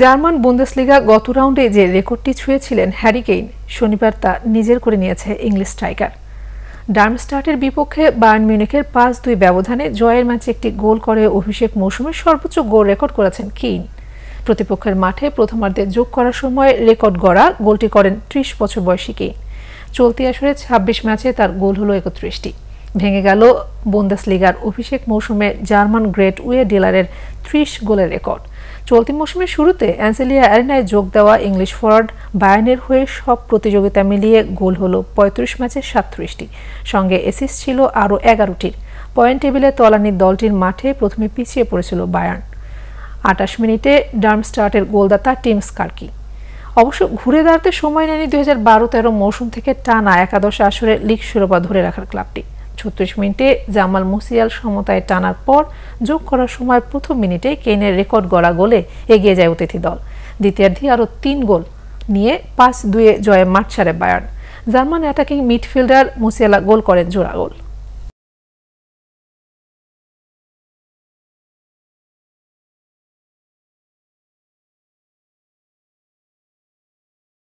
German Bundesliga গত রাউন্ডে যে রেকর্ডটি ছুঁয়েছিলেন হ্যারি কেইন শনিবার তা নিজের করে নিয়েছে ইংলিশ স্ট্রাইকার। ডার্মস্টাটের বিপক্ষে বায়ার্ন মিউনিখের ৫-২ ব্যবধানে জয়ের ম্যাচে একটি গোল করে অভিষেক মৌসুমে সর্বোচ্চ গোল রেকর্ড করেছেন কেইন। প্রতিপক্ষের মাঠে প্রথমার্ধে যোগ করার সময় রেকর্ড গড়া গোলটি করেন ৩০ বছর বয়সী কেইন। চলতি আসরে ২৬ ম্যাচে তার গোল হলো ৩১টি। ভেঙে গেল বুন্দেসলিগার অভিষেক মৌসুমে জার্মান গ্রেট উয়ে ডিলারের ৩০ গোলের রেকর্ড। চলতি মৌসুমের শুরুতে অ্যাঞ্জেলিয়া অ্যারেনায় যোগ দেওয়া ইংলিশ ফরওয়ার্ড বায়ার্নের হয়ে সব প্রতিযোগিতা মিলিয়ে গোল হলো ৩৫ ম্যাচে ৩৭টি, সঙ্গে অ্যাসিস্ট ছিল আরও ১১টির। পয়েন্ট টেবিলে তলানির দলটির মাঠে প্রথমে পিছিয়ে পড়েছিল বায়ার্ন। ২৮ মিনিটে ডার্মস্টাটের গোলদাতা টিম স্কার্কি। অবশ্য ঘুরে দাঁড়াতে সময় নেয়নি ২০১২-১৩ মৌসুম থেকে টানা একাদশ আসরে লিগ শিরোপা ধরে রাখার ক্লাবটি। ৩৬ মিনিটে জামাল মুসিয়ালা সমতায় টানার পর যোগ করার সময় প্রথম মিনিটে কেইনের রেকর্ড গড়া গোলে এগিয়ে যায় অতিথি দল। দ্বিতীয়ার্ধে আরও ৩ গোল নিয়ে ৫-২ জয়ে মাঠ ছাড়ে Bayern. German attacking midfielder Musiala goal করেন জোড়া গোল।